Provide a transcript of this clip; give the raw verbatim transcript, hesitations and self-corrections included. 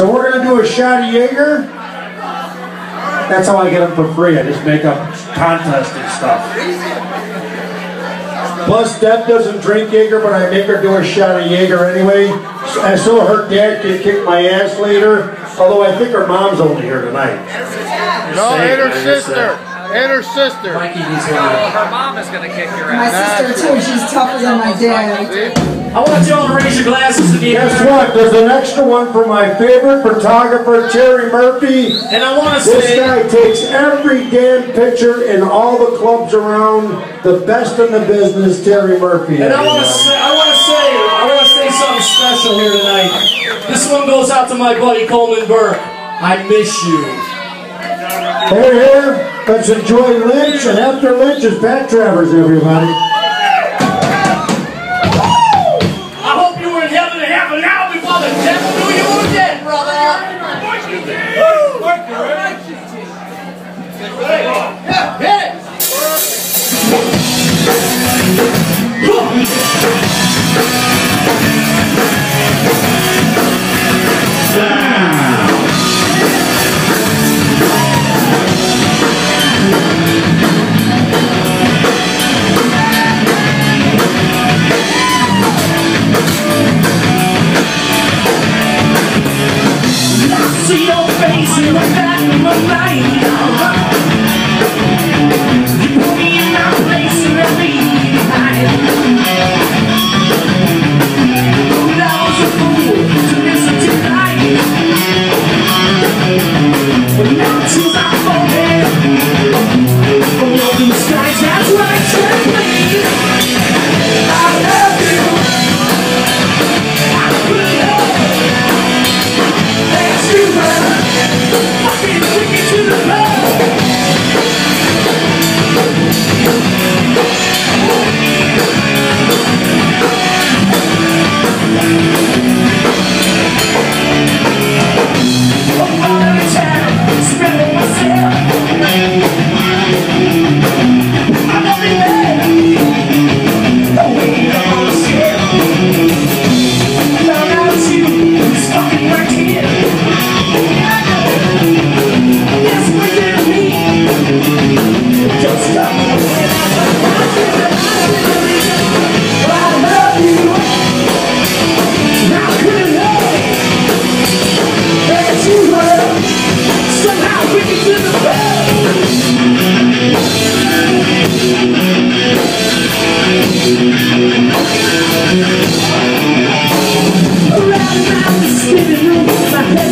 So we're going to do a shot of Jaeger. That's how I get them for free. I just make up contests and stuff. Plus, Deb doesn't drink Jaeger, but I make her do a shot of Jaeger anyway. I saw her dad get kicked my ass later, although I think her mom's only here tonight. No, and her sister. And her sister. Mikey, he's here. Her mom is going to kick your ass. My sister, too. She's tougher than my dad. I want you all to raise your glasses if you guess have. What? There's an extra one for my favorite photographer, Terry Murphy. And I want to say... This guy takes every damn picture in all the clubs around. The best in the business, Terry Murphy. And I want to say, I want to say, I want to say something special here tonight. This one goes out to my buddy Coleman Burke. I miss you. Hey, here, let's enjoy Lynch, and after Lynch is Pat Travers, everybody. Around the mountain, spinning room, my head.